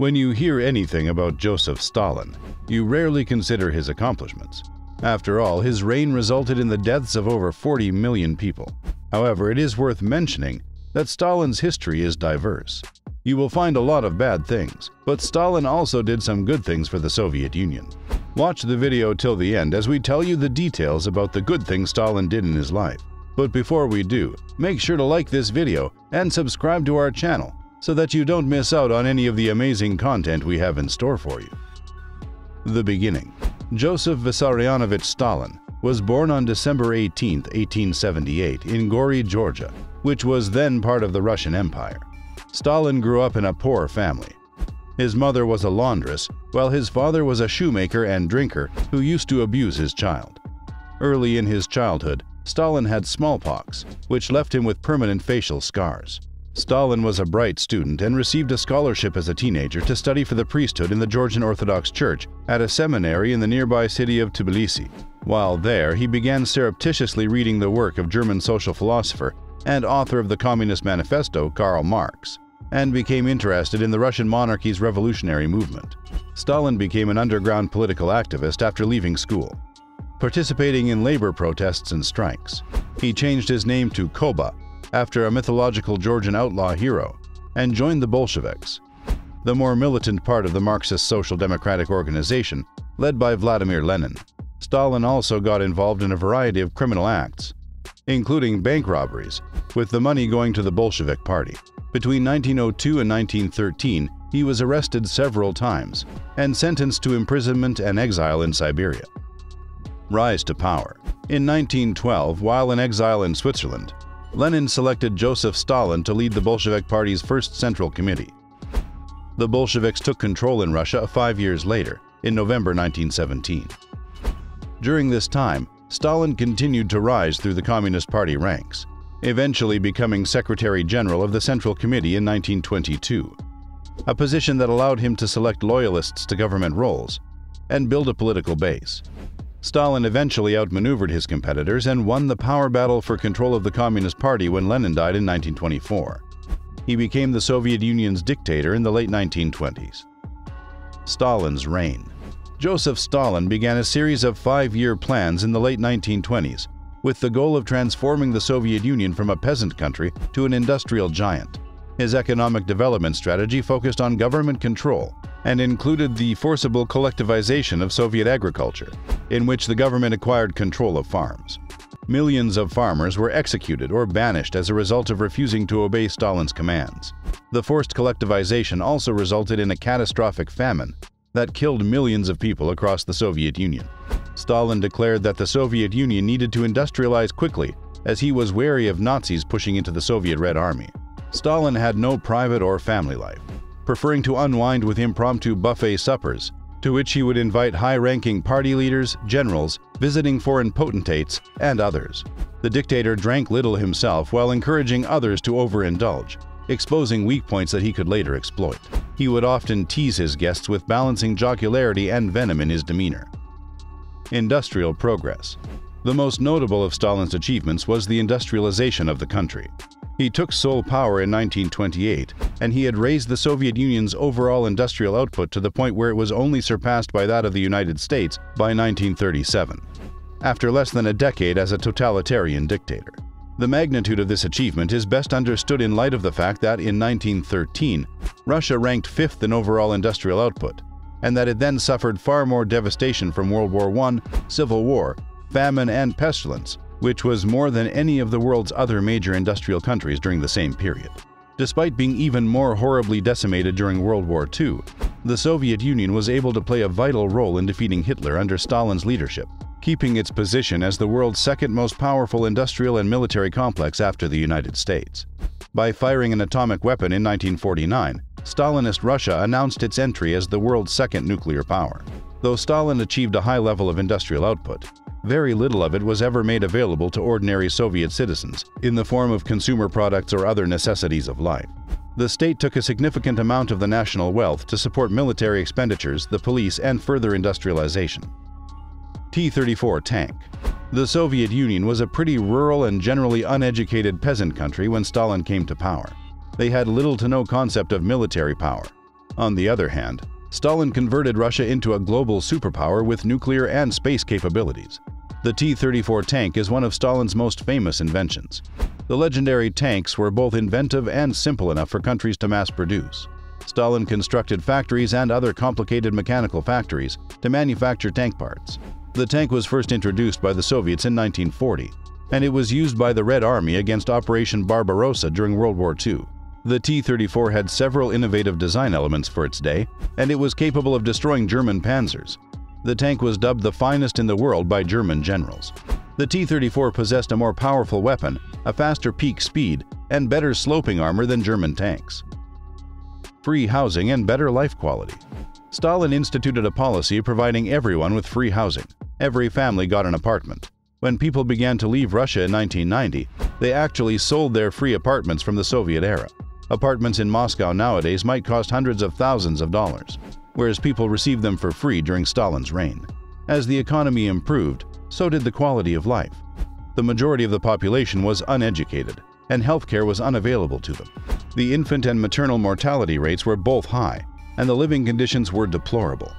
When you hear anything about Joseph Stalin, you rarely consider his accomplishments. After all, his reign resulted in the deaths of over 40 million people. However, it is worth mentioning that Stalin's history is diverse. You will find a lot of bad things, but Stalin also did some good things for the Soviet Union. Watch the video till the end as we tell you the details about the good things Stalin did in his life. But before we do, make sure to like this video and subscribe to our channel so that you don't miss out on any of the amazing content we have in store for you. The beginning. Joseph Vissarionovich Stalin was born on December 18, 1878 in Gori, Georgia, which was then part of the Russian Empire. Stalin grew up in a poor family. His mother was a laundress, while his father was a shoemaker and drinker who used to abuse his child. Early in his childhood, Stalin had smallpox, which left him with permanent facial scars. Stalin was a bright student and received a scholarship as a teenager to study for the priesthood in the Georgian Orthodox Church at a seminary in the nearby city of Tbilisi. While there, he began surreptitiously reading the work of German social philosopher and author of the Communist Manifesto, Karl Marx, and became interested in the Russian monarchy's revolutionary movement. Stalin became an underground political activist after leaving school, participating in labor protests and strikes. He changed his name to Koba after a mythological Georgian outlaw hero and joined the Bolsheviks, the more militant part of the Marxist Social Democratic organization led by Vladimir Lenin. Stalin also got involved in a variety of criminal acts, including bank robberies, with the money going to the Bolshevik Party. Between 1902 and 1913, he was arrested several times and sentenced to imprisonment and exile in Siberia. Rise to power. In 1912, while in exile in Switzerland, Lenin selected Joseph Stalin to lead the Bolshevik Party's first Central Committee. The Bolsheviks took control in Russia 5 years later, in November 1917. During this time, Stalin continued to rise through the Communist Party ranks, eventually becoming Secretary General of the Central Committee in 1922, a position that allowed him to select loyalists to government roles and build a political base. Stalin eventually outmaneuvered his competitors and won the power battle for control of the Communist Party when Lenin died in 1924. He became the Soviet Union's dictator in the late 1920s. Stalin's reign. Joseph Stalin began a series of five-year plans in the late 1920s with the goal of transforming the Soviet Union from a peasant country to an industrial giant. His economic development strategy focused on government control and included the forcible collectivization of Soviet agriculture, in which the government acquired control of farms. Millions of farmers were executed or banished as a result of refusing to obey Stalin's commands. The forced collectivization also resulted in a catastrophic famine that killed millions of people across the Soviet Union. Stalin declared that the Soviet Union needed to industrialize quickly, as he was wary of Nazis pushing into the Soviet Red Army. Stalin had no private or family life, preferring to unwind with impromptu buffet suppers, to which he would invite high-ranking party leaders, generals, visiting foreign potentates, and others. The dictator drank little himself while encouraging others to overindulge, exposing weak points that he could later exploit. He would often tease his guests with balancing jocularity and venom in his demeanor. Industrial progress. The most notable of Stalin's achievements was the industrialization of the country. He took sole power in 1928, and he had raised the Soviet Union's overall industrial output to the point where it was only surpassed by that of the United States by 1937, after less than a decade as a totalitarian dictator. The magnitude of this achievement is best understood in light of the fact that in 1913, Russia ranked fifth in overall industrial output, and that it then suffered far more devastation from World War I, Civil War, famine, and pestilence, which was more than any of the world's other major industrial countries during the same period. Despite being even more horribly decimated during World War II, the Soviet Union was able to play a vital role in defeating Hitler under Stalin's leadership, keeping its position as the world's second most powerful industrial and military complex after the United States. By firing an atomic weapon in 1949, Stalinist Russia announced its entry as the world's second nuclear power. Though Stalin achieved a high level of industrial output, very little of it was ever made available to ordinary Soviet citizens in the form of consumer products or other necessities of life. The state took a significant amount of the national wealth to support military expenditures, the police, and further industrialization. T-34 tank. The Soviet Union was a pretty rural and generally uneducated peasant country when Stalin came to power. They had little to no concept of military power, On the other hand, Stalin converted Russia into a global superpower with nuclear and space capabilities. The T-34 tank is one of Stalin's most famous inventions. The legendary tanks were both inventive and simple enough for countries to mass produce. Stalin constructed factories and other complicated mechanical factories to manufacture tank parts. The tank was first introduced by the Soviets in 1940, and it was used by the Red Army against Operation Barbarossa during World War II. The T-34 had several innovative design elements for its day, and it was capable of destroying German panzers. The tank was dubbed the finest in the world by German generals. The T-34 possessed a more powerful weapon, a faster peak speed, and better sloping armor than German tanks. Free housing and better life quality. Stalin instituted a policy providing everyone with free housing. Every family got an apartment. When people began to leave Russia in 1990, they actually sold their free apartments from the Soviet era. Apartments in Moscow nowadays might cost hundreds of thousands of dollars, whereas people received them for free during Stalin's reign. As the economy improved, so did the quality of life. The majority of the population was uneducated, and healthcare was unavailable to them. The infant and maternal mortality rates were both high, and the living conditions were deplorable.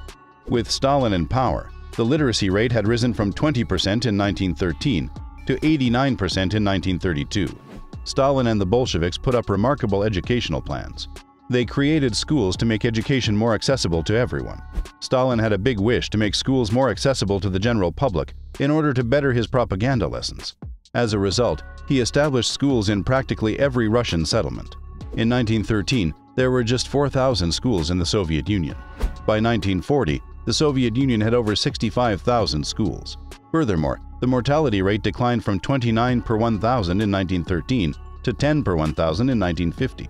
With Stalin in power, the literacy rate had risen from 20% in 1913 to 89% in 1932. Stalin and the Bolsheviks put up remarkable educational plans. They created schools to make education more accessible to everyone. Stalin had a big wish to make schools more accessible to the general public in order to better his propaganda lessons. As a result, he established schools in practically every Russian settlement. In 1913, there were just 4,000 schools in the Soviet Union. By 1940, the Soviet Union had over 65,000 schools. Furthermore, the mortality rate declined from 29 per 1,000 in 1913 to 10 per 1,000 in 1950.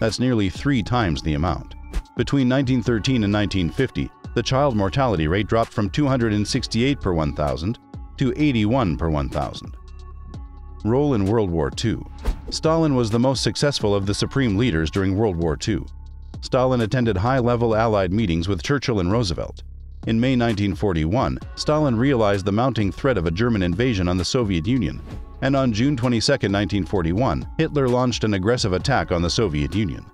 That's nearly 3 times the amount. Between 1913 and 1950, the child mortality rate dropped from 268 per 1,000 to 81 per 1,000. Role in World War II. Stalin was the most successful of the supreme leaders during World War II. Stalin attended high-level Allied meetings with Churchill and Roosevelt. In May 1941, Stalin realized the mounting threat of a German invasion on the Soviet Union, and on June 22, 1941, Hitler launched an aggressive attack on the Soviet Union.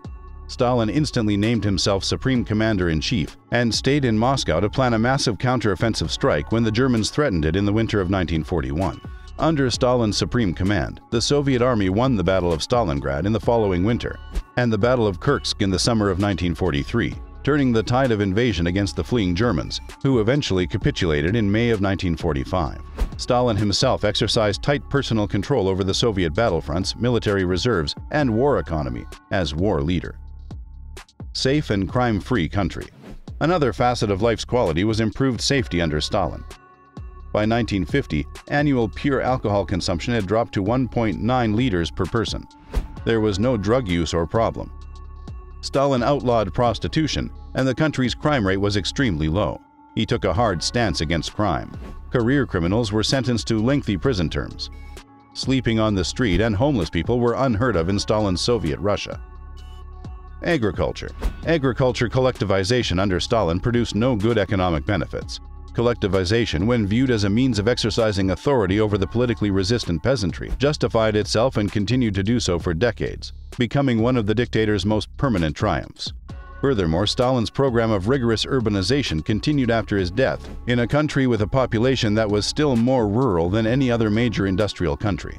Stalin instantly named himself Supreme Commander-in-Chief and stayed in Moscow to plan a massive counter-offensive strike when the Germans threatened it in the winter of 1941. Under Stalin's supreme command, the Soviet Army won the Battle of Stalingrad in the following winter and the Battle of Kursk in the summer of 1943, turning the tide of invasion against the fleeing Germans, who eventually capitulated in May of 1945. Stalin himself exercised tight personal control over the Soviet battlefronts, military reserves, and war economy as war leader. Safe and crime-free country. Another facet of life's quality was improved safety under Stalin. By 1950, annual pure alcohol consumption had dropped to 1.9 liters per person. There was no drug use or problem. Stalin outlawed prostitution, and the country's crime rate was extremely low. He took a hard stance against crime. Career criminals were sentenced to lengthy prison terms. Sleeping on the street and homeless people were unheard of in Stalin's Soviet Russia. Agriculture. Agriculture collectivization under Stalin produced no good economic benefits. Collectivization, when viewed as a means of exercising authority over the politically resistant peasantry, justified itself and continued to do so for decades, becoming one of the dictator's most permanent triumphs. Furthermore, Stalin's program of rigorous urbanization continued after his death in a country with a population that was still more rural than any other major industrial country.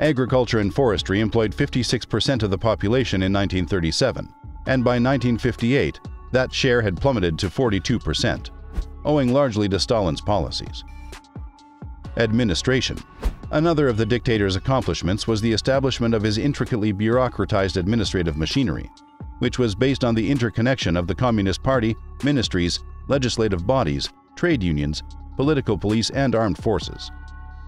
Agriculture and forestry employed 56% of the population in 1937, and by 1958, that share had plummeted to 42%. Owing largely to Stalin's policies. Administration. Another of the dictator's accomplishments was the establishment of his intricately bureaucratized administrative machinery, which was based on the interconnection of the Communist Party, ministries, legislative bodies, trade unions, political police, and armed forces.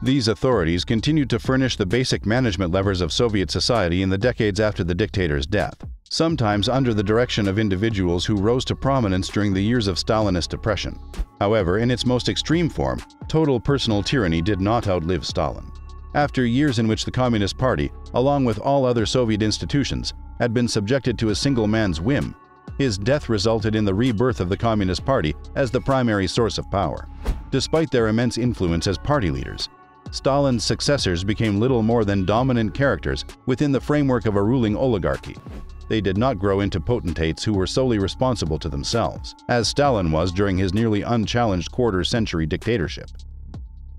These authorities continued to furnish the basic management levers of Soviet society in the decades after the dictator's death, sometimes under the direction of individuals who rose to prominence during the years of Stalinist oppression. However, in its most extreme form, total personal tyranny did not outlive Stalin. After years in which the Communist Party, along with all other Soviet institutions, had been subjected to a single man's whim, his death resulted in the rebirth of the Communist Party as the primary source of power. Despite their immense influence as party leaders, Stalin's successors became little more than dominant characters within the framework of a ruling oligarchy. they did not grow into potentates who were solely responsible to themselves, as Stalin was during his nearly unchallenged quarter-century dictatorship.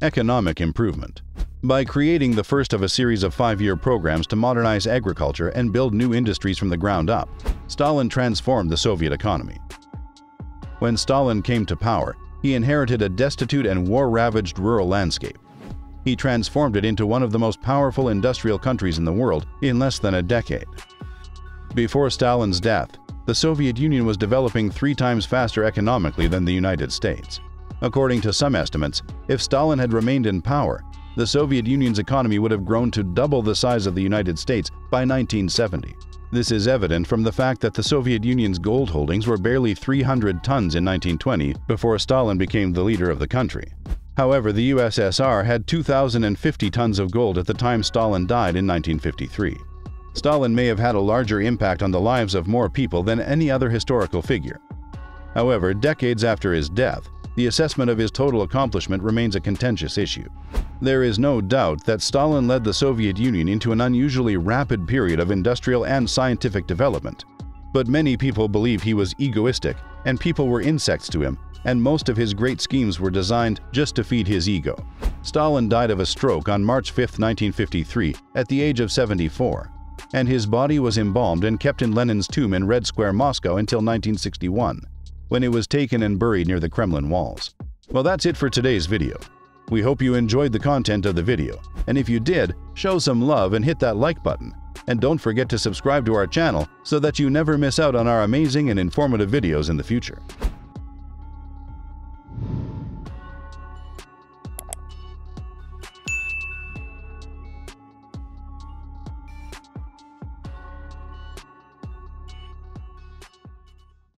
Economic improvement. By creating the first of a series of 5-year programs to modernize agriculture and build new industries from the ground up, Stalin transformed the Soviet economy. When Stalin came to power, he inherited a destitute and war-ravaged rural landscape. He transformed it into one of the most powerful industrial countries in the world in less than a decade. Before Stalin's death, the Soviet Union was developing 3 times faster economically than the United States. According to some estimates, if Stalin had remained in power, the Soviet Union's economy would have grown to double the size of the United States by 1970. This is evident from the fact that the Soviet Union's gold holdings were barely 300 tons in 1920 before Stalin became the leader of the country. However, the USSR had 2,050 tons of gold at the time Stalin died in 1953. Stalin may have had a larger impact on the lives of more people than any other historical figure. However, decades after his death, the assessment of his total accomplishment remains a contentious issue. There is no doubt that Stalin led the Soviet Union into an unusually rapid period of industrial and scientific development, but many people believe he was egoistic and people were insects to him, and most of his great schemes were designed just to feed his ego. Stalin died of a stroke on March 5, 1953, at the age of 74, and his body was embalmed and kept in Lenin's tomb in Red Square, Moscow until 1961. When it was taken and buried near the Kremlin walls. Well, that's it for today's video. We hope you enjoyed the content of the video, and if you did, show some love and hit that like button. And don't forget to subscribe to our channel so that you never miss out on our amazing and informative videos in the future.